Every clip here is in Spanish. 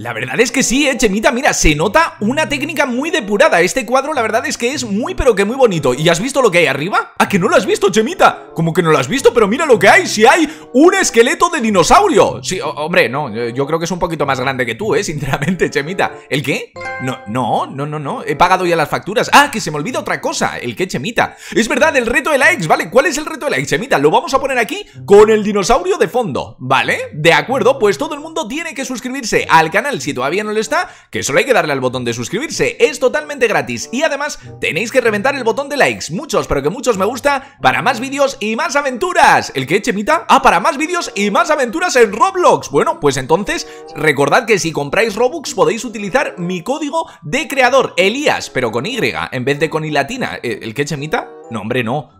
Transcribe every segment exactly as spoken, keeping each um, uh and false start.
La verdad es que sí, eh, Chemita, mira, se nota una técnica muy depurada. Este cuadro la verdad es que es muy pero que muy bonito. ¿Y has visto lo que hay arriba? ¿A que no lo has visto, Chemita? Como que no lo has visto, pero mira lo que hay. Si hay un esqueleto de dinosaurio. Sí, hombre, no, yo creo que es un poquito más grande que tú, eh, sinceramente, Chemita. ¿El qué? No, no, no, no, no, he pagado ya las facturas. Ah, que se me olvida otra cosa. ¿El qué, Chemita? Es verdad, el reto de likes, ¿vale? ¿Cuál es el reto de likes, Chemita? Lo vamos a poner aquí con el dinosaurio de fondo, ¿vale? De acuerdo, pues todo el mundo tiene que suscribirse al canal si todavía no lo está, que solo hay que darle al botón de suscribirse, es totalmente gratis y además tenéis que reventar el botón de likes, muchos pero que muchos me gusta, para más vídeos y más aventuras. ¿El qué, Chemita? Ah, para más vídeos y más aventuras en Roblox. Bueno, pues entonces recordad que si compráis Robux podéis utilizar mi código de creador, Elías, pero con Y en vez de con I latina. ¿El qué, Chemita? No, hombre, no.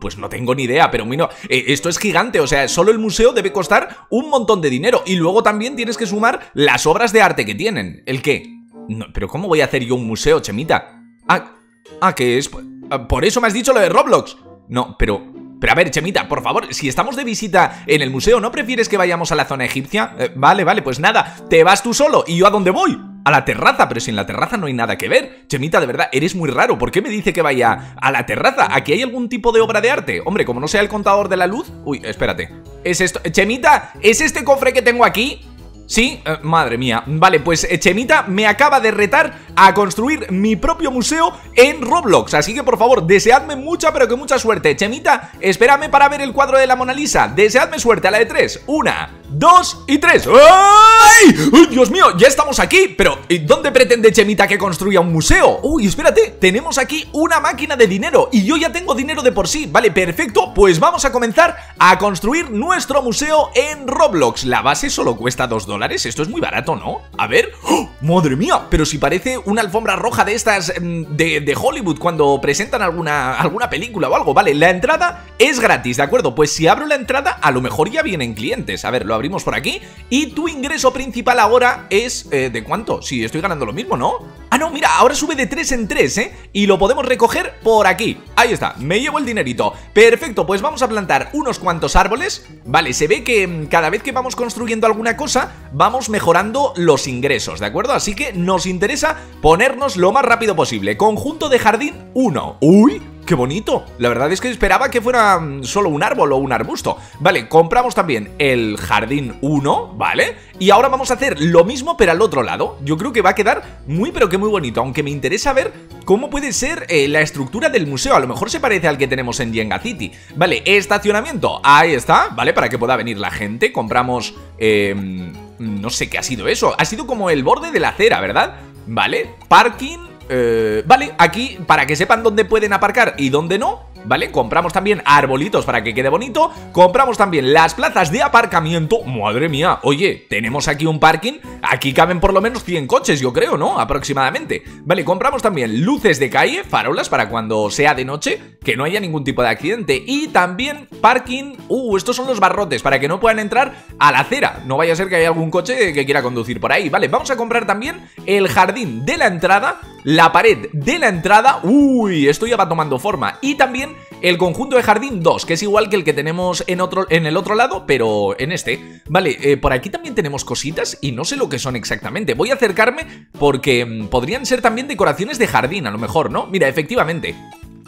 Pues no tengo ni idea, pero mira, eh, esto es gigante, o sea, solo el museo debe costar un montón de dinero y luego también tienes que sumar las obras de arte que tienen. ¿El qué? No, pero ¿cómo voy a hacer yo un museo, Chemita? Ah, ah, ¿qué es? Por eso me has dicho lo de Roblox. No, pero... Pero a ver, Chemita, por favor, si estamos de visita en el museo, ¿no prefieres que vayamos a la zona egipcia? Eh, vale, vale, pues nada, te vas tú solo. ¿Y yo a dónde voy? A la terraza, pero si en la terraza no hay nada que ver. Chemita, de verdad, eres muy raro. ¿Por qué me dice que vaya a la terraza? ¿Aquí hay algún tipo de obra de arte? Hombre, como no sea el contador de la luz... Uy, espérate. ¿Es esto? Chemita, ¿es este cofre que tengo aquí? Sí, eh, madre mía. Vale, pues Chemita me acaba de retar a construir mi propio museo en Roblox. Así que por favor, deseadme mucha pero que mucha suerte. Chemita, espérame para ver el cuadro de la Mona Lisa. Deseadme suerte a la de tres. Una, dos y tres. ¡Ay! ¡Uy, Dios mío! Ya estamos aquí. Pero ¿y dónde pretende Chemita que construya un museo? Uy, espérate, tenemos aquí una máquina de dinero y yo ya tengo dinero de por sí. Vale, perfecto, pues vamos a comenzar a construir nuestro museo en Roblox. La base solo cuesta dos dólares. Esto es muy barato, ¿no? A ver... ¡Oh! ¡Madre mía! Pero si parece una alfombra roja de estas de, de Hollywood cuando presentan alguna, alguna película o algo. Vale, la entrada es gratis, ¿de acuerdo? Pues si abro la entrada, a lo mejor ya vienen clientes. A ver, lo abrimos por aquí. Y tu ingreso principal ahora es... Eh, ¿de cuánto? Sí, estoy ganando lo mismo, ¿no? Ah, no, mira, ahora sube de tres en tres, ¿eh? Y lo podemos recoger por aquí. Ahí está, me llevo el dinerito. Perfecto, pues vamos a plantar unos cuantos árboles. Vale, se ve que cada vez que vamos construyendo alguna cosa... vamos mejorando los ingresos, ¿de acuerdo? Así que nos interesa ponernos lo más rápido posible. Conjunto de jardín uno. ¡Uy! ¡Qué bonito! La verdad es que esperaba que fuera solo un árbol o un arbusto. Vale, compramos también el jardín uno, ¿vale? Y ahora vamos a hacer lo mismo pero al otro lado. Yo creo que va a quedar muy pero que muy bonito, aunque me interesa ver cómo puede ser eh, la estructura del museo. A lo mejor se parece al que tenemos en Jenga City. Vale, estacionamiento, ahí está, ¿vale? Para que pueda venir la gente. Compramos... Eh, no sé qué ha sido eso. Ha sido como el borde de la acera, ¿verdad? Vale, parking... Eh, vale, aquí para que sepan dónde pueden aparcar y dónde no, ¿vale? Compramos también arbolitos para que quede bonito. Compramos también las plazas de aparcamiento. Madre mía, oye, tenemos aquí un parking. Aquí caben por lo menos cien coches, yo creo, ¿no? Aproximadamente. Vale, compramos también luces de calle, farolas para cuando sea de noche, que no haya ningún tipo de accidente. Y también parking. Uh, estos son los barrotes, para que no puedan entrar a la acera. No vaya a ser que haya algún coche que quiera conducir por ahí. Vale, vamos a comprar también el jardín de la entrada, la pared de la entrada, uy, esto ya va tomando forma. Y también el conjunto de jardín dos, que es igual que el que tenemos en, otro, en el otro lado, pero en este. Vale, eh, por aquí también tenemos cositas y no sé lo que son exactamente. Voy a acercarme porque mmm, podrían ser también decoraciones de jardín, a lo mejor, ¿no? Mira, efectivamente...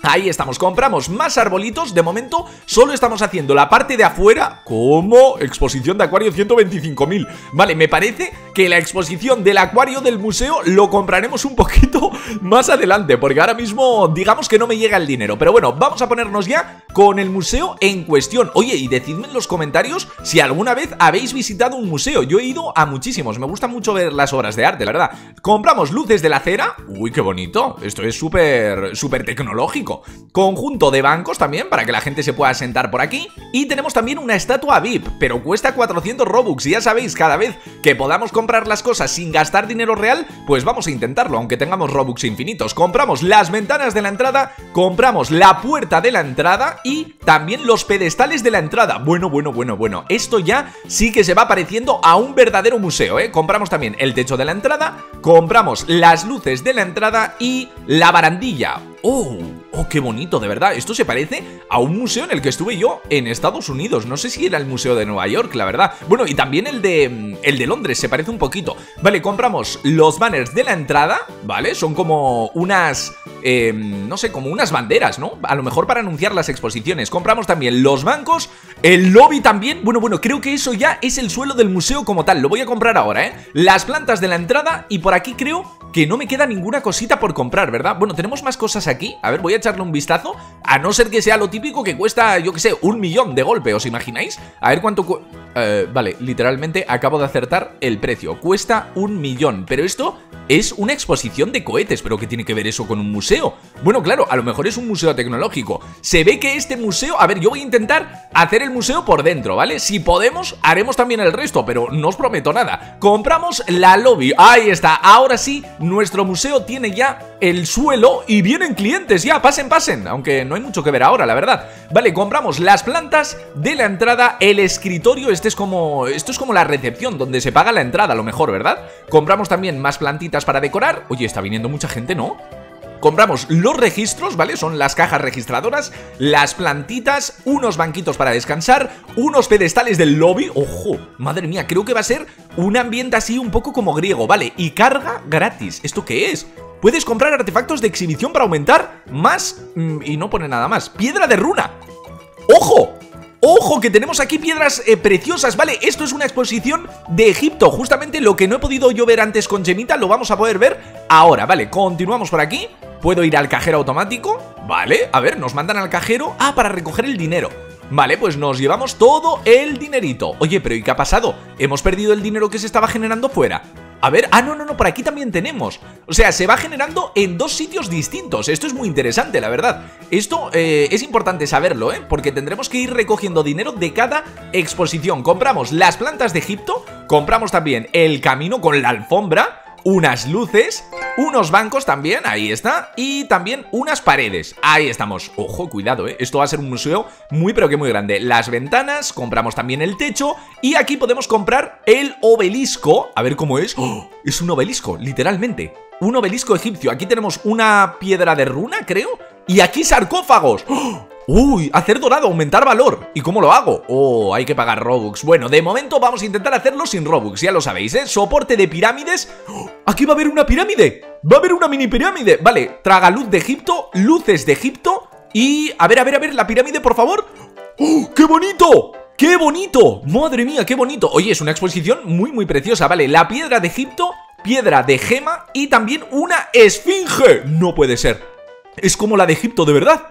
Ahí estamos, compramos más arbolitos. De momento solo estamos haciendo la parte de afuera como exposición de acuario ciento veinticinco mil. Vale, me parece que la exposición del acuario del museo lo compraremos un poquito más adelante, porque ahora mismo digamos que no me llega el dinero. Pero bueno, vamos a ponernos ya con el museo en cuestión. Oye, y decidme en los comentarios si alguna vez habéis visitado un museo. Yo he ido a muchísimos, me gusta mucho ver las obras de arte, la verdad. Compramos luces de la acera. Uy, qué bonito, esto es súper, súper tecnológico. Conjunto de bancos también, para que la gente se pueda sentar por aquí. Y tenemos también una estatua V I P, pero cuesta cuatrocientos Robux. Y ya sabéis, cada vez que podamos comprar las cosas sin gastar dinero real, pues vamos a intentarlo, aunque tengamos Robux infinitos. Compramos las ventanas de la entrada, compramos la puerta de la entrada y también los pedestales de la entrada. Bueno, bueno, bueno, bueno, esto ya sí que se va pareciendo a un verdadero museo, ¿eh? Compramos también el techo de la entrada, compramos las luces de la entrada y la barandilla. ¡Oh! Oh, qué bonito, de verdad. Esto se parece a un museo en el que estuve yo en Estados Unidos. No sé si era el museo de Nueva York, la verdad. Bueno, y también el de, el de Londres, se parece un poquito. Vale, compramos los banners de la entrada, ¿vale? Son como unas... Eh, no sé, como unas banderas, ¿no? A lo mejor para anunciar las exposiciones. Compramos también los bancos, el lobby también. Bueno, bueno, creo que eso ya es el suelo del museo como tal. Lo voy a comprar ahora, ¿eh? Las plantas de la entrada y por aquí creo que no me queda ninguna cosita por comprar, ¿verdad? Bueno, tenemos más cosas aquí. A ver, voy a echarle un vistazo. A no ser que sea lo típico que cuesta, yo qué sé, un millón de golpe, ¿os imagináis? A ver cuánto cu eh, vale, literalmente acabo de acertar el precio. Cuesta un millón. Pero esto es una exposición de cohetes. ¿Pero qué tiene que ver eso con un museo? Bueno, claro, a lo mejor es un museo tecnológico. Se ve que este museo... A ver, yo voy a intentar hacer el museo por dentro, ¿vale? Si podemos, haremos también el resto, pero no os prometo nada. Compramos la lobby. Ahí está. Ahora sí, nuestro museo tiene ya el suelo y vienen clientes ya. Pasen, pasen. Aunque no hay mucho que ver ahora, la verdad. Vale, compramos las plantas de la entrada, el escritorio. Este es como... Esto es como la recepción, donde se paga la entrada, a lo mejor, ¿verdad? Compramos también más plantitas para decorar. Oye, está viniendo mucha gente, ¿no? Compramos los registros, ¿vale? Son las cajas registradoras, las plantitas, unos banquitos para descansar, unos pedestales del lobby. ¡Ojo! Madre mía, creo que va a ser un ambiente así un poco como griego, ¿vale? Y carga gratis. ¿Esto qué es? Puedes comprar artefactos de exhibición para aumentar más... Y no pone nada más. ¡Piedra de runa! ¡Ojo! ¡Ojo! Que tenemos aquí piedras eh, preciosas, ¿vale? Esto es una exposición de Egipto. Justamente lo que no he podido yo ver antes con Chemita lo vamos a poder ver ahora, ¿vale? Continuamos por aquí. Puedo ir al cajero automático, ¿vale? A ver, nos mandan al cajero. Ah, para recoger el dinero. Vale, pues nos llevamos todo el dinerito. Oye, pero ¿y qué ha pasado? Hemos perdido el dinero que se estaba generando fuera. A ver, ah, no, no, no, por aquí también tenemos. O sea, se va generando en dos sitios distintos. Esto es muy interesante, la verdad. Esto eh, es importante saberlo, ¿eh? Porque tendremos que ir recogiendo dinero de cada exposición. Compramos las plantas de Egipto. Compramos también el camino con la alfombra, unas luces, unos bancos también, ahí está, y también unas paredes, ahí estamos. Ojo, cuidado, ¿eh? Esto va a ser un museo muy pero que muy grande. Las ventanas, compramos también el techo, y aquí podemos comprar el obelisco, a ver cómo es. ¡Oh! Es un obelisco, literalmente, un obelisco egipcio. Aquí tenemos una piedra de runa, creo, y aquí sarcófagos. ¡Oh! Uy, hacer dorado, aumentar valor. ¿Y cómo lo hago? Oh, hay que pagar Robux. Bueno, de momento vamos a intentar hacerlo sin Robux. Ya lo sabéis, ¿eh? Soporte de pirámides. ¡Oh! Aquí va a haber una pirámide. Va a haber una mini pirámide. Vale, tragaluz de Egipto, luces de Egipto. Y, a ver, a ver, a ver, la pirámide, por favor. ¡Oh, qué bonito! ¡Qué bonito! Madre mía, qué bonito. Oye, es una exposición muy, muy preciosa. Vale, la piedra de Egipto, piedra de gema y también una esfinge. No puede ser. Es como la de Egipto, de verdad.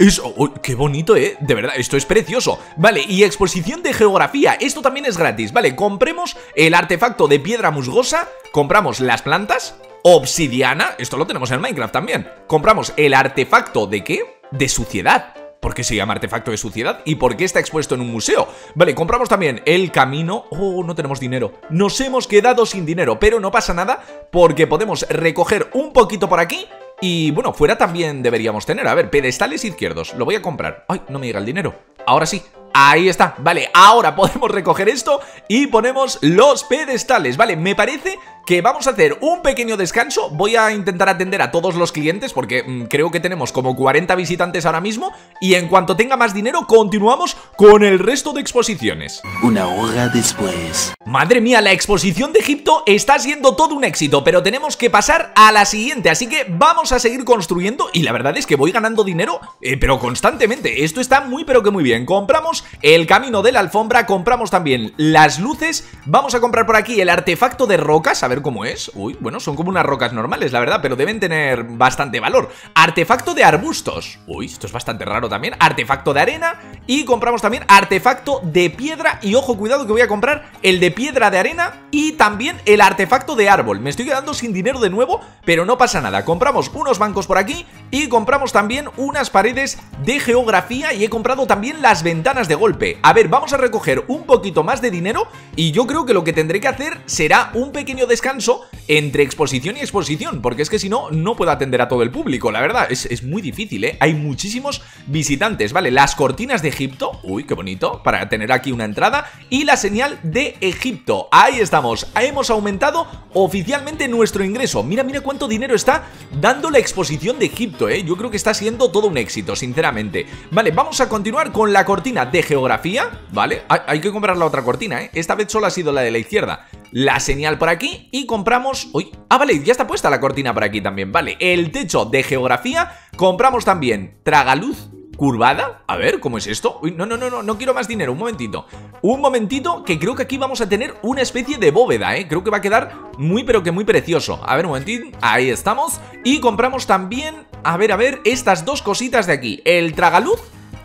Es, oh, qué bonito, ¿eh? De verdad, esto es precioso. Vale, y exposición de geografía. Esto también es gratis, ¿vale? Compremos el artefacto de piedra musgosa. Compramos las plantas. Obsidiana. Esto lo tenemos en Minecraft también. Compramos el artefacto de ¿qué? De suciedad. ¿Por qué se llama artefacto de suciedad? ¿Y por qué está expuesto en un museo? Vale, compramos también el camino. Oh, no tenemos dinero. Nos hemos quedado sin dinero, pero no pasa nada porque podemos recoger un poquito por aquí. Y bueno, fuera también deberíamos tener, a ver, pedestales izquierdos, lo voy a comprar. Ay, no me llega el dinero, ahora sí. Ahí está, vale, ahora podemos recoger esto y ponemos los pedestales. Vale, me parece que vamos a hacer un pequeño descanso. Voy a intentar atender a todos los clientes porque mmm, creo que tenemos como cuarenta visitantes ahora mismo. Y en cuanto tenga más dinero, continuamos con el resto de exposiciones. Una hora después. Madre mía, la exposición de Egipto está siendo todo un éxito, pero tenemos que pasar a la siguiente, así que vamos a seguir construyendo. Y la verdad es que voy ganando dinero, eh, pero constantemente. Esto está muy pero que muy bien. Compramos el camino de la alfombra, compramos también las luces. Vamos a comprar por aquí el artefacto de rocas, a ver cómo es. Uy, bueno, son como unas rocas normales, la verdad, pero deben tener bastante valor. Artefacto de arbustos. Uy, esto es bastante raro también. Artefacto de arena. Y compramos también artefacto de piedra. Y ojo, cuidado que voy a comprar el de piedra de arena y también el artefacto de árbol. Me estoy quedando sin dinero de nuevo, pero no pasa nada. Compramos unos bancos por aquí y compramos también unas paredes de geografía. Y he comprado también las ventanas de golpe. A ver, vamos a recoger un poquito más de dinero y yo creo que lo que tendré que hacer será un pequeño descanso entre exposición y exposición, porque es que si no, no puedo atender a todo el público, la verdad, es, es muy difícil, ¿eh? Hay muchísimos visitantes, ¿vale? Las cortinas de Egipto, uy, qué bonito, para tener aquí una entrada, y la señal de Egipto, ahí estamos, hemos aumentado oficialmente nuestro ingreso, mira, mira cuánto dinero está dando la exposición de Egipto, ¿eh? Yo creo que está siendo todo un éxito, sinceramente, ¿vale? Vamos a continuar con la cortina de geografía, ¿vale? Hay, hay que comprar la otra cortina, ¿eh? Esta vez solo ha sido la de la izquierda, la señal por aquí y compramos... Uy, ah, vale, ya está puesta la cortina por aquí también, vale, el techo de geografía, compramos también tragaluz curvada, a ver, ¿cómo es esto? Uy, no, no, no, no, no quiero más dinero, un momentito, un momentito, que creo que aquí vamos a tener una especie de bóveda, ¿eh? Creo que va a quedar muy, pero que muy precioso, a ver, un momentito, ahí estamos, y compramos también, a ver, a ver, estas dos cositas de aquí, el tragaluz.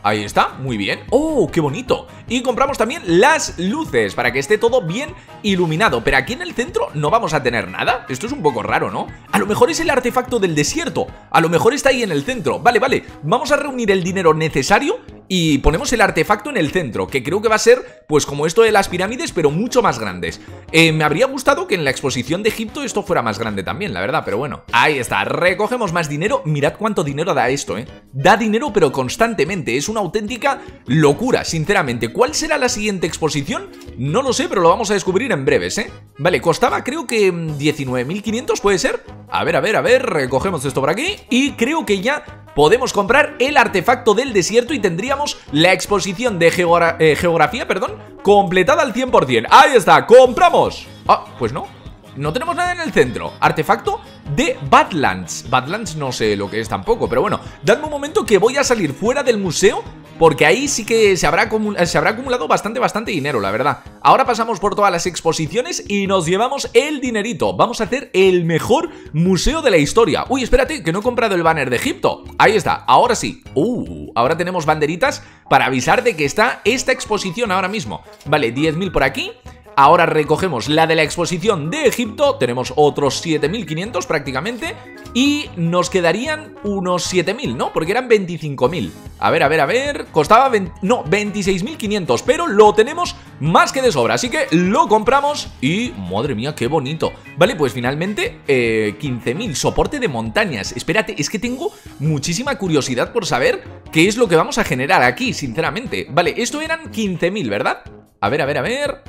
Ahí está, muy bien. ¡Oh, qué bonito! Y compramos también las luces para que esté todo bien iluminado. Pero aquí en el centro no vamos a tener nada. Esto es un poco raro, ¿no? A lo mejor es el artefacto del desierto. A lo mejor está ahí en el centro. Vale, vale. Vamos a reunir el dinero necesario y ponemos el artefacto en el centro, que creo que va a ser, pues como esto de las pirámides, pero mucho más grandes. Eh, me habría gustado que en la exposición de Egipto esto fuera más grande también, la verdad, pero bueno. Ahí está, recogemos más dinero. Mirad cuánto dinero da esto, ¿eh? Da dinero, pero constantemente. Es un una auténtica locura, sinceramente. ¿Cuál será la siguiente exposición? No lo sé, pero lo vamos a descubrir en breves, ¿eh? Vale, costaba creo que diecinueve mil quinientos, ¿puede ser? A ver, a ver, a ver, recogemos esto por aquí y creo que ya... podemos comprar el artefacto del desierto y tendríamos la exposición de geogra- eh, geografía, perdón, completada al cien por cien. Ahí está, compramos. Ah, pues no, no tenemos nada en el centro. Artefacto de Badlands. Badlands no sé lo que es tampoco, pero bueno, dadme un momento que voy a salir fuera del museo, porque ahí sí que se habrá, se habrá acumulado bastante, bastante dinero, la verdad. Ahora pasamos por todas las exposiciones y nos llevamos el dinerito. Vamos a hacer el mejor museo de la historia. Uy, espérate, que no he comprado el banner de Egipto. Ahí está, ahora sí. Uh, ahora tenemos banderitas para avisar de que está esta exposición ahora mismo. Vale, diez mil por aquí. Ahora recogemos la de la exposición de Egipto. Tenemos otros siete mil quinientos prácticamente. Y nos quedarían unos siete mil, ¿no? Porque eran veinticinco mil. A ver, a ver, a ver. Costaba veinte, no, veintiséis mil quinientos. Pero lo tenemos más que de sobra. Así que lo compramos. Y madre mía, qué bonito. Vale, pues finalmente eh, quince mil. Soporte de montañas. Espérate, es que tengo muchísima curiosidad por saber qué es lo que vamos a generar aquí, sinceramente. Vale, esto eran quince mil, ¿verdad? A ver, a ver, a ver.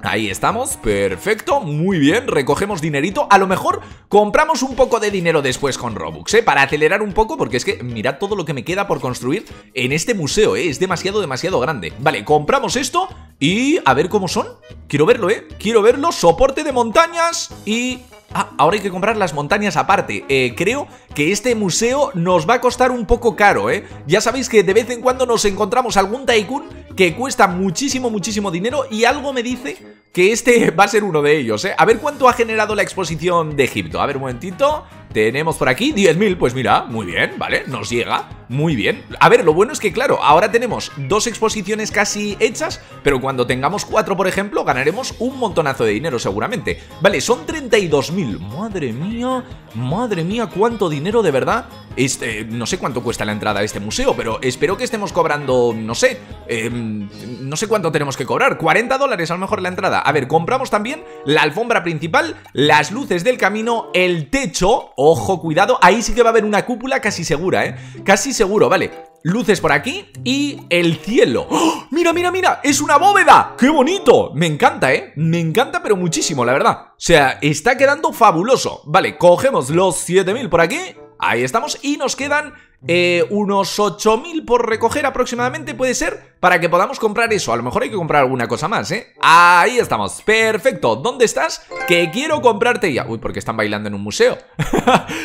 Ahí estamos, perfecto, muy bien, recogemos dinerito, a lo mejor compramos un poco de dinero después con Robux, ¿eh? Para acelerar un poco, porque es que mirad todo lo que me queda por construir en este museo, ¿eh? Es demasiado, demasiado grande. Vale, compramos esto y a ver cómo son, quiero verlo, ¿eh? Quiero verlo, soporte de montañas y... Ah, ahora hay que comprar las montañas aparte. eh, Creo que este museo nos va a costar un poco caro, ¿eh? Ya sabéis que de vez en cuando nos encontramos algún tycoon que cuesta muchísimo, muchísimo dinero, y algo me dice que este va a ser uno de ellos, ¿eh? A ver cuánto ha generado la exposición de Egipto. A ver, un momentito. Tenemos por aquí diez mil, pues mira, muy bien, vale, nos llega, muy bien. A ver, lo bueno es que, claro, ahora tenemos dos exposiciones casi hechas, pero cuando tengamos cuatro, por ejemplo, ganaremos un montonazo de dinero seguramente. Vale, son treinta y dos mil, madre mía, madre mía, cuánto dinero de verdad. Este, no sé cuánto cuesta la entrada a este museo, pero espero que estemos cobrando, no sé, eh, no sé cuánto tenemos que cobrar, cuarenta dólares a lo mejor la entrada. A ver, compramos también la alfombra principal, las luces del camino, el techo... Ojo, cuidado, ahí sí que va a haber una cúpula casi segura, ¿eh? Casi seguro, vale. Luces por aquí y el cielo. ¡Oh! ¡Mira, mira, mira! ¡Es una bóveda! ¡Qué bonito! Me encanta, ¿eh? Me encanta, pero muchísimo, la verdad. O sea, está quedando fabuloso. Vale, cogemos los siete mil por aquí. Ahí estamos y nos quedan... Eh, unos ocho mil por recoger aproximadamente, puede ser, para que podamos comprar eso. A lo mejor hay que comprar alguna cosa más, ¿eh? Ahí estamos, perfecto. ¿Dónde estás? Que quiero comprarte ya. Uy, porque están bailando en un museo.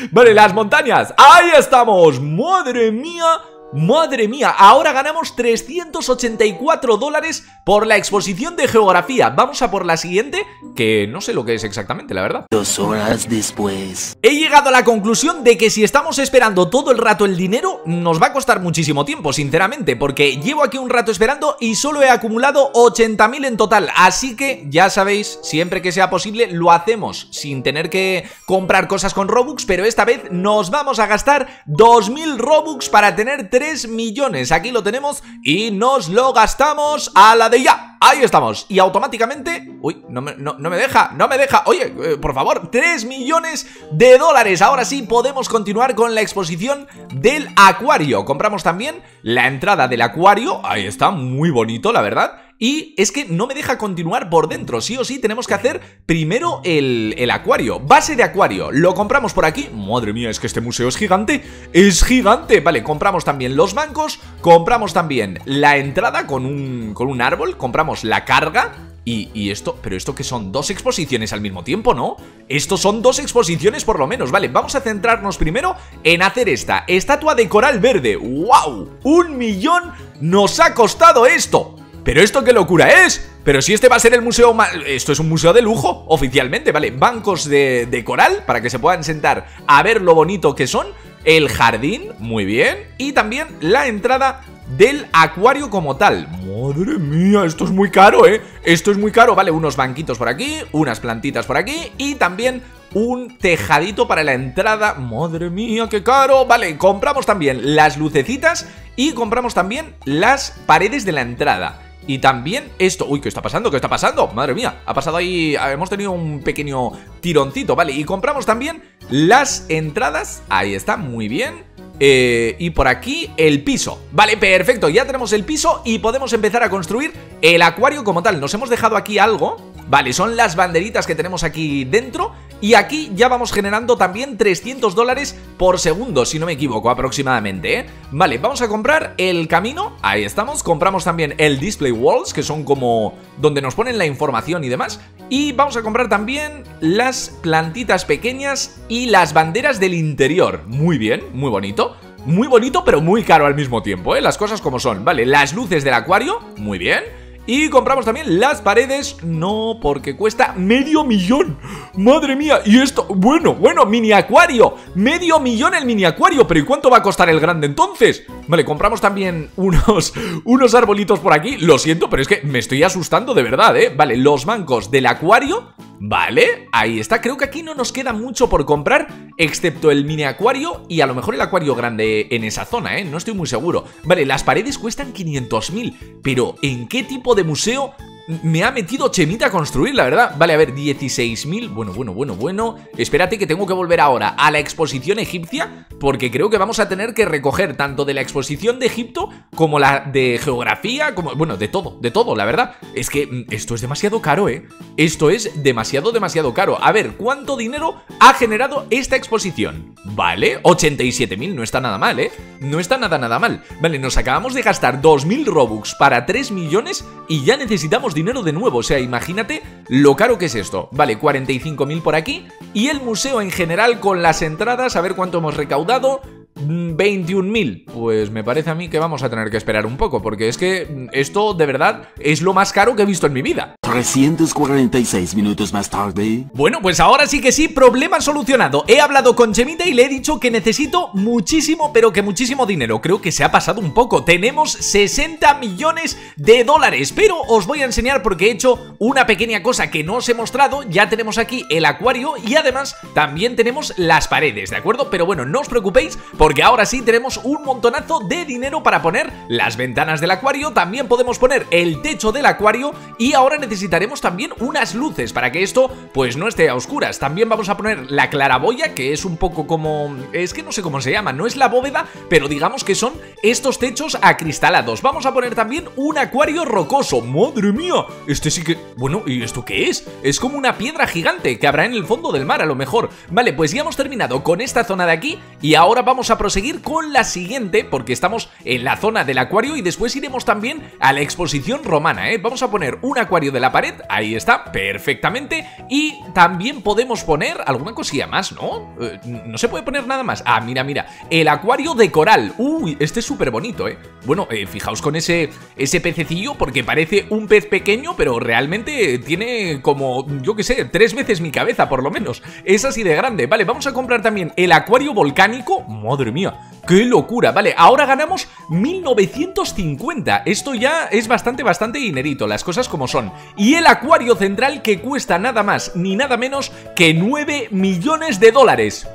Vale, las montañas, ahí estamos. Madre mía, madre mía, ahora ganamos trescientos ochenta y cuatro dólares por la exposición de geografía. Vamos a por la siguiente, que no sé lo que es exactamente, la verdad. Dos horas después. He llegado a la conclusión de que si estamos esperando todo el rato el dinero, nos va a costar muchísimo tiempo, sinceramente, porque llevo aquí un rato esperando y solo he acumulado ochenta mil en total. Así que, ya sabéis, siempre que sea posible lo hacemos sin tener que comprar cosas con Robux, pero esta vez nos vamos a gastar dos mil Robux para tener tres tres millones. Aquí lo tenemos y nos lo gastamos a la de ya. Ahí estamos. Y automáticamente... Uy, no me, no, no me deja, no me deja. Oye, eh, por favor, tres millones de dólares. Ahora sí podemos continuar con la exposición del acuario. Compramos también la entrada del acuario. Ahí está, muy bonito, la verdad. Y es que no me deja continuar por dentro. Sí o sí tenemos que hacer primero el, el acuario. Base de acuario. Lo compramos por aquí. Madre mía, es que este museo es gigante. Es gigante. Vale, compramos también los bancos. Compramos también la entrada con un, con un árbol. Compramos la carga. Y, y esto, pero esto que son dos exposiciones al mismo tiempo, ¿no? Estos son dos exposiciones por lo menos, vale, vamos a centrarnos primero en hacer esta estatua de coral verde. ¡Wow! ¡Un millón nos ha costado esto! ¡Pero esto qué locura es! Pero si este va a ser el museo más... Esto es un museo de lujo, oficialmente, vale. Bancos de, de coral, para que se puedan sentar a ver lo bonito que son. El jardín, muy bien. Y también la entrada del acuario como tal. Madre mía, esto es muy caro, eh. Esto es muy caro, vale, unos banquitos por aquí, unas plantitas por aquí y también un tejadito para la entrada. Madre mía, qué caro. Vale, compramos también las lucecitas y compramos también las paredes de la entrada. Y también esto, uy, ¿qué está pasando? ¿Qué está pasando? Madre mía, ha pasado ahí, hemos tenido un pequeño tironcito, vale. Y compramos también las entradas, ahí está, muy bien. Eh, y por aquí el piso. Vale, perfecto, ya tenemos el piso y podemos empezar a construir el acuario como tal. Nos hemos dejado aquí algo. Vale, son las banderitas que tenemos aquí dentro. Y aquí ya vamos generando también trescientos dólares por segundo, si no me equivoco, aproximadamente, ¿eh? Vale, vamos a comprar el camino. Ahí estamos, compramos también el display walls, que son como donde nos ponen la información y demás. Y vamos a comprar también las plantitas pequeñas y las banderas del interior. Muy bien, muy bonito. Muy bonito, pero muy caro al mismo tiempo, ¿eh? Las cosas como son. Vale, las luces del acuario, muy bien. Y compramos también las paredes. No, porque cuesta medio millón. Madre mía, y esto... Bueno, bueno, mini acuario. Medio millón el mini acuario. Pero ¿y cuánto va a costar el grande entonces? Vale, compramos también unos, unos arbolitos por aquí. Lo siento, pero es que me estoy asustando de verdad, ¿eh? Vale, los bancos del acuario. Vale, ahí está. Creo que aquí no nos queda mucho por comprar, excepto el mini acuario y a lo mejor el acuario grande en esa zona, ¿eh? No estoy muy seguro. Vale, las paredes cuestan quinientos mil. Pero ¿en qué tipo de museo me ha metido Chemita a construir, la verdad? Vale, a ver, dieciséis mil. Bueno, bueno, bueno, bueno. Espérate que tengo que volver ahora a la exposición egipcia, porque creo que vamos a tener que recoger tanto de la exposición de Egipto como la de geografía, como... Bueno, de todo, de todo, la verdad. Es que esto es demasiado caro, ¿eh? Esto es demasiado, demasiado caro. A ver, ¿cuánto dinero ha generado esta exposición? Vale, ochenta y siete mil, no está nada mal, ¿eh? No está nada, nada mal. Vale, nos acabamos de gastar dos mil Robux para tres millones y ya necesitamos dinero de nuevo, o sea, imagínate lo caro que es esto. Vale, cuarenta y cinco mil por aquí. Y el museo en general con las entradas, a ver cuánto hemos recaudado. Veintiún mil. Pues me parece a mí que vamos a tener que esperar un poco, porque es que esto de verdad es lo más caro que he visto en mi vida. Trescientos cuarenta y seis minutos más tarde. Bueno, pues ahora sí que sí, problema solucionado. He hablado con Chemita y le he dicho que necesito muchísimo, pero que muchísimo dinero. Creo que se ha pasado un poco. Tenemos sesenta millones de dólares. Pero os voy a enseñar porque he hecho una pequeña cosa que no os he mostrado. Ya tenemos aquí el acuario y además también tenemos las paredes, ¿de acuerdo? Pero bueno, no os preocupéis, porque ahora sí tenemos un montonazo de dinero para poner las ventanas del acuario. También podemos poner el techo del acuario. Y ahora necesitaremos también unas luces para que esto pues no esté a oscuras. También vamos a poner la claraboya, que es un poco como... Es que no sé cómo se llama, no es la bóveda, pero digamos que son estos techos acristalados. Vamos a poner también un acuario rocoso. ¡Madre mía! Este sí que... Bueno, ¿y esto qué es? Es como una piedra gigante que habrá en el fondo del mar a lo mejor. Vale, pues ya hemos terminado con esta zona de aquí y ahora vamos a a proseguir con la siguiente, porque estamos en la zona del acuario y después iremos también a la exposición romana, ¿eh? Vamos a poner un acuario de la pared, ahí está, perfectamente. Y también podemos poner alguna cosilla más, ¿no? Eh, no se puede poner nada más. Ah, mira, mira, el acuario de coral. Uy, este es súper bonito, ¿eh? Bueno, eh, fijaos con ese, ese pececillo, porque parece un pez pequeño, pero realmente tiene como, yo que sé, tres veces mi cabeza, por lo menos. Es así de grande. Vale, vamos a comprar también el acuario volcánico. Madre Madre mía, qué locura. Vale, ahora ganamos mil novecientos cincuenta. Esto ya es bastante, bastante dinerito, las cosas como son. Y el acuario central que cuesta nada más ni nada menos que nueve millones de dólares.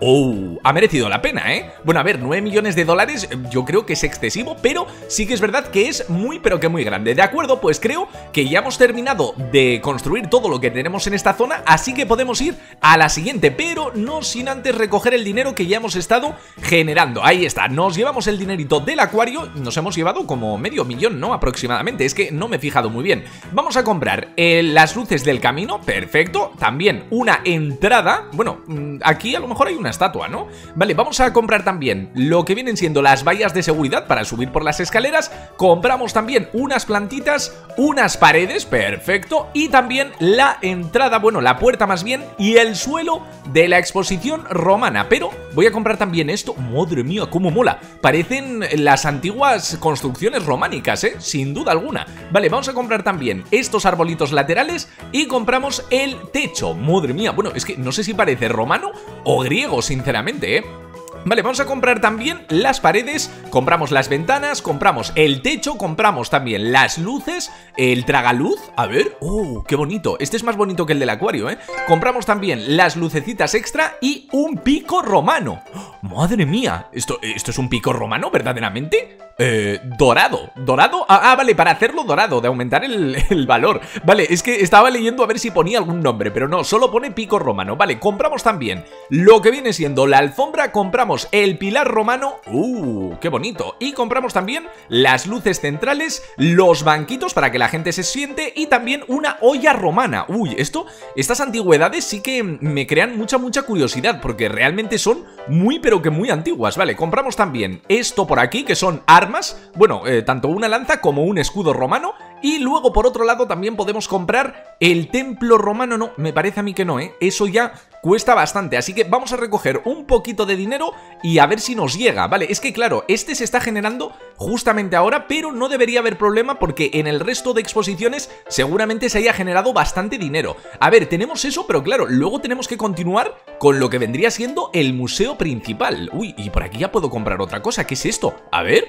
¡Oh! Ha merecido la pena, ¿eh? Bueno, a ver, nueve millones de dólares yo creo que es excesivo, pero sí que es verdad que es muy, pero que muy grande. De acuerdo, pues creo que ya hemos terminado de construir todo lo que tenemos en esta zona, así que podemos ir a la siguiente, pero no sin antes recoger el dinero que ya hemos estado generando. Ahí está, nos llevamos el dinerito del acuario, nos hemos llevado como medio millón, ¿no? Aproximadamente, es que no me he fijado muy bien. Vamos a comprar eh, las luces del camino, perfecto, también una entrada, bueno, aquí a lo mejor hay una estatua, ¿no? Vale, vamos a comprar también lo que vienen siendo las vallas de seguridad para subir por las escaleras, compramos también unas plantitas, unas paredes, perfecto, y también la entrada, bueno, la puerta más bien, y el suelo de la exposición romana, pero voy a comprar también esto, madre mía, cómo mola, parecen las antiguas construcciones románicas, ¿eh? Sin duda alguna. Vale, vamos a comprar también estos arbolitos laterales y compramos el techo, madre mía, bueno, es que no sé si parece romano o griego, sinceramente, ¿eh? Vale, vamos a comprar también las paredes, compramos las ventanas, compramos el techo, compramos también las luces, el tragaluz, a ver, ¡oh, qué bonito! Este es más bonito que el del acuario, ¿eh? Compramos también las lucecitas extra y un pico romano. ¡Madre mía! ¿Esto, esto es un pico romano, verdaderamente? Eh, dorado, dorado, ah, ah, vale, para hacerlo dorado, de aumentar el, el valor. Vale, es que estaba leyendo a ver si ponía algún nombre, pero no, solo pone pico romano. Vale, compramos también lo que viene siendo la alfombra, compramos el pilar romano, uh, qué bonito. Y compramos también las luces centrales, los banquitos para que la gente se siente y también una olla romana. Uy, esto, estas antigüedades sí que me crean mucha, mucha curiosidad porque realmente son muy, pero que muy antiguas. Vale, compramos también esto por aquí que son armas. Bueno, eh, tanto una lanza como un escudo romano. Y luego por otro lado también podemos comprar el templo romano. No, me parece a mí que no, ¿eh? Eso ya cuesta bastante, así que vamos a recoger un poquito de dinero y a ver si nos llega. Vale, es que claro, este se está generando justamente ahora, pero no debería haber problema porque en el resto de exposiciones seguramente se haya generado bastante dinero. A ver, tenemos eso, pero claro, luego tenemos que continuar con lo que vendría siendo el museo principal. Uy, y por aquí ya puedo comprar otra cosa, ¿qué es esto? A ver...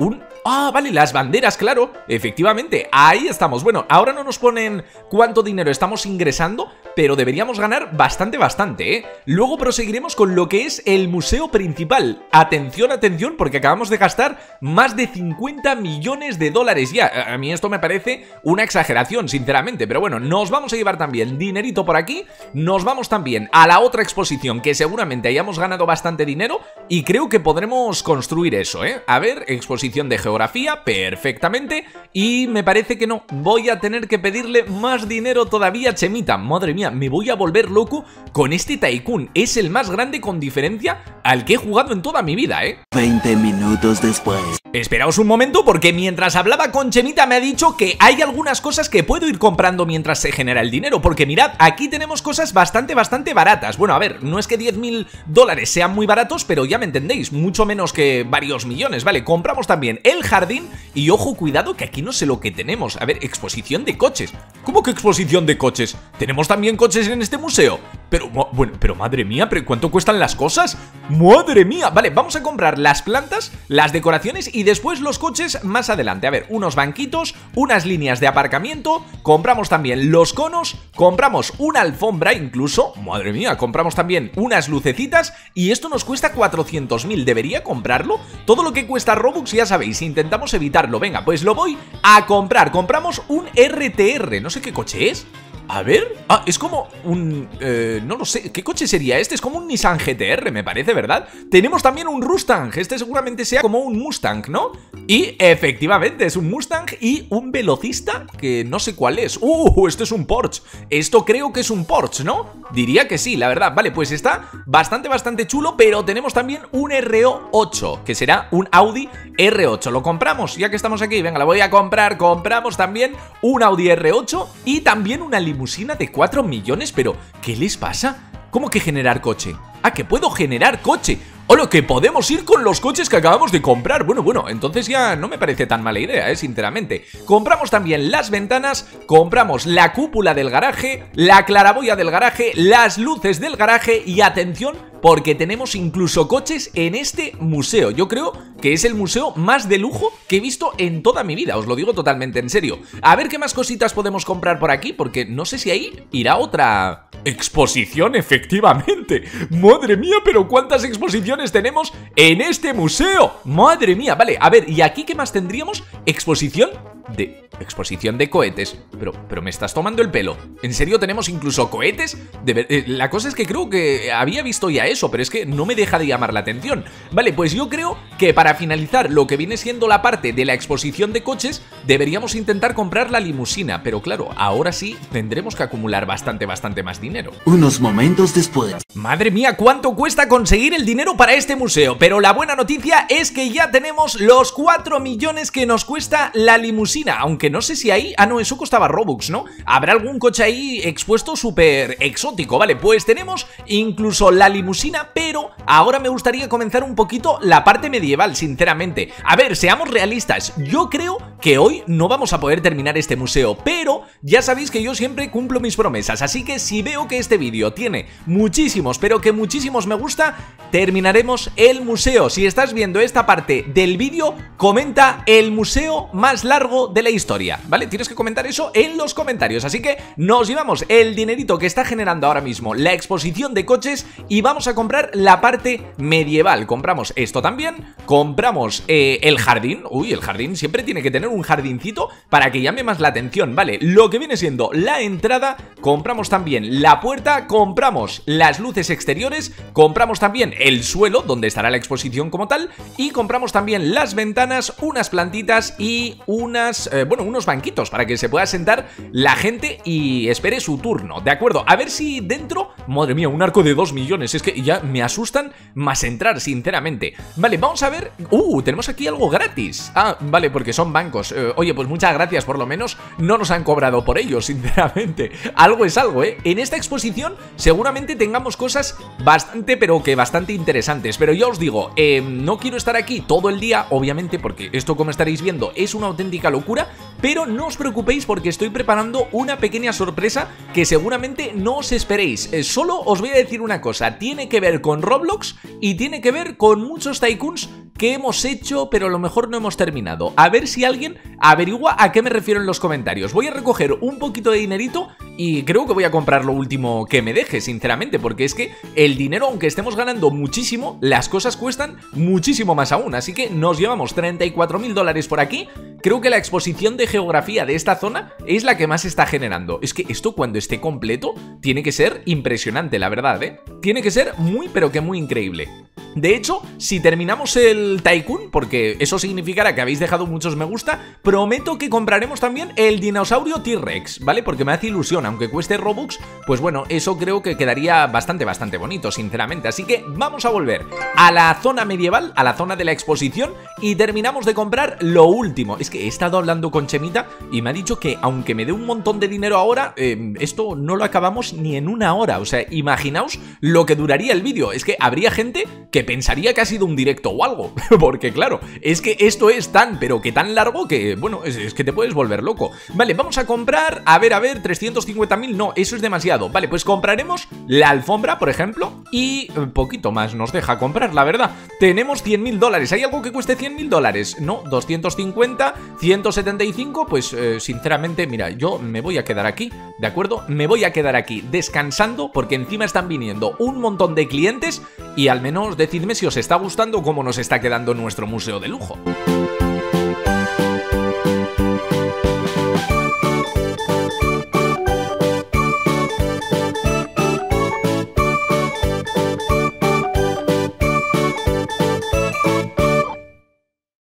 Un... Ah, vale, las banderas, claro. Efectivamente, ahí estamos. Bueno, ahora no nos ponen cuánto dinero estamos ingresando, pero deberíamos ganar bastante, bastante, ¿eh? Luego proseguiremos con lo que es el museo principal. Atención, atención, porque acabamos de gastar más de cincuenta millones de dólares ya. A mí esto me parece una exageración, sinceramente. Pero bueno, nos vamos a llevar también dinerito por aquí. Nos vamos también a la otra exposición, que seguramente hayamos ganado bastante dinero. Y creo que podremos construir eso, ¿eh? A ver, exposición de geografía, perfectamente. Y me parece que no, voy a tener que pedirle más dinero todavía a Chemita. Madre mía, me voy a volver loco con este Tycoon, es el más grande con diferencia al que he jugado en toda mi vida, ¿eh? veinte minutos después. Esperaos un momento porque mientras hablaba con Chemita me ha dicho que hay algunas cosas que puedo ir comprando mientras se genera el dinero, porque mirad, aquí tenemos cosas bastante, bastante baratas. Bueno, a ver, no es que diez mil dólares sean muy baratos, pero ya me entendéis, mucho menos que varios millones. Vale, compramos también También el jardín y ojo, cuidado que aquí no sé lo que tenemos. A ver, exposición de coches. ¿Cómo que exposición de coches? ¿Tenemos también coches en este museo? Pero, bueno, pero madre mía, ¿pero cuánto cuestan las cosas? ¡Madre mía! Vale, vamos a comprar las plantas, las decoraciones y después los coches más adelante. A ver, unos banquitos, unas líneas de aparcamiento, compramos también los conos, compramos una alfombra incluso, madre mía, compramos también unas lucecitas y esto nos cuesta cuatrocientos mil, ¿debería comprarlo? Todo lo que cuesta Robux, ya sabéis, intentamos evitarlo. Venga, pues lo voy a comprar. Compramos un R T R, no sé qué coche es. A ver, ah, es como un... Eh, no lo sé, ¿qué coche sería este? Es como un Nissan G T R, me parece, ¿verdad? Tenemos también un Mustang, este seguramente sea como un Mustang, ¿no? Y efectivamente es un Mustang y un velocista que no sé cuál es. ¡Uh! Esto es un Porsche, esto creo que es un Porsche, ¿no? Diría que sí, la verdad. Vale, pues está bastante, bastante chulo, pero tenemos también un R ocho, que será un Audi R ocho. Lo compramos, ya que estamos aquí, venga, la voy a comprar. Compramos también un Audi R ocho y también una limusina. Limusina de cuatro millones, pero ¿qué les pasa? ¿Cómo que generar coche? Ah, que puedo generar coche. O lo que podemos ir con los coches que acabamos de comprar. Bueno, bueno, entonces ya no me parece tan mala idea, ¿eh? Sinceramente. Compramos también las ventanas, compramos la cúpula del garaje, la claraboya del garaje, las luces del garaje y atención, porque tenemos incluso coches en este museo. Yo creo que es el museo más de lujo que he visto en toda mi vida, os lo digo totalmente en serio. A ver qué más cositas podemos comprar por aquí, porque no sé si ahí irá otra exposición, efectivamente. Madre mía, pero cuántas exposiciones tenemos en este museo. Madre mía, vale, a ver, ¿y aquí qué más tendríamos? Exposición de... exposición de cohetes. Pero, pero me estás tomando el pelo. ¿En serio tenemos incluso cohetes? De ver, eh, la cosa es que creo que había visto ya eso, pero es que no me deja de llamar la atención. Vale, pues yo creo que para finalizar lo que viene siendo la parte de la exposición de coches, deberíamos intentar comprar la limusina. Pero claro, ahora sí tendremos que acumular bastante, bastante más dinero. Unos momentos después. Madre mía, cuánto cuesta conseguir el dinero para este museo. Pero la buena noticia es que ya tenemos los cuatro millones que nos cuesta la limusina, aunque que no sé si ahí... Ah, no, eso costaba Robux, ¿no? Habrá algún coche ahí expuesto súper exótico, ¿vale? Pues tenemos incluso la limusina, pero ahora me gustaría comenzar un poquito la parte medieval, sinceramente. A ver, seamos realistas. Yo creo que hoy no vamos a poder terminar este museo, pero ya sabéis que yo siempre cumplo mis promesas. Así que si veo que este vídeo tiene muchísimos, pero que muchísimos me gusta, terminaremos el museo. Si estás viendo esta parte del vídeo, comenta el museo más largo de la historia. ¿Vale? Tienes que comentar eso en los comentarios. Así que nos llevamos el dinerito que está generando ahora mismo la exposición de coches y vamos a comprar la parte medieval. Compramos esto también. Compramos eh, el jardín. Uy, el jardín siempre tiene que tener un jardincito para que llame más la atención, ¿vale? Lo que viene siendo la entrada. Compramos también la puerta. Compramos las luces exteriores. Compramos también el suelo donde estará la exposición como tal. Y compramos también las ventanas, unas plantitas y unas... Eh, bueno, unos banquitos para que se pueda sentar la gente y espere su turno, ¿de acuerdo? A ver si dentro... Madre mía, un arco de dos millones, es que ya me asustan más entrar, sinceramente. Vale, vamos a ver... Uh, tenemos aquí algo gratis. Ah, vale, porque son bancos. eh, Oye, pues muchas gracias, por lo menos no nos han cobrado por ello, sinceramente. Algo es algo, ¿eh? En esta exposición seguramente tengamos cosas bastante, pero que bastante interesantes. Pero ya os digo, eh, no quiero estar aquí todo el día, obviamente, porque esto, como estaréis viendo, es una auténtica locura. Pero no os preocupéis porque estoy preparando una pequeña sorpresa que seguramente no os esperéis. eh, Solo os voy a decir una cosa, tiene que ver con Roblox y tiene que ver con muchos tycoons que hemos hecho, pero a lo mejor no hemos terminado. A ver si alguien averigua a qué me refiero en los comentarios. Voy a recoger un poquito de dinerito y creo que voy a comprar lo último que me deje, sinceramente, porque es que el dinero, aunque estemos ganando muchísimo, las cosas cuestan muchísimo más aún. Así que nos llevamos treinta y cuatro mil dólares por aquí. Creo que la exposición de geografía de esta zona es la que más está generando. Es que esto, cuando esté completo, tiene que ser impresionante, la verdad, ¿eh? Tiene que ser muy, pero que muy increíble. De hecho, si terminamos el Tycoon, porque eso significará que habéis dejado muchos me gusta, prometo que compraremos también el dinosaurio T-Rex, ¿vale? Porque me hace ilusión, aunque cueste Robux, pues bueno, eso creo que quedaría bastante, bastante bonito, sinceramente. Así que vamos a volver a la zona medieval, a la zona de la exposición, y terminamos de comprar lo último. Es que he estado hablando con Chemita y me ha dicho que aunque me dé un montón de dinero ahora, eh, esto no lo acabamos ni en una hora. O sea, imaginaos lo que duraría el vídeo. Es que habría gente que pensaría que ha sido un directo o algo, porque claro, es que esto es tan, pero que tan largo que, bueno, es, es que te puedes volver loco. Vale, vamos a comprar, a ver, a ver, trescientos cincuenta mil, no, eso es demasiado. Vale, pues compraremos la alfombra, por ejemplo, y poquito más nos deja comprar, la verdad. Tenemos cien mil dólares, ¿hay algo que cueste cien mil dólares? No, doscientos cincuenta, ciento setenta y cinco, pues eh, sinceramente, mira, yo me voy a quedar aquí, ¿de acuerdo? Me voy a quedar aquí descansando, porque encima están viniendo un montón de clientes y al menos decidme si os está gustando cómo nos está quedando nuestro museo de lujo.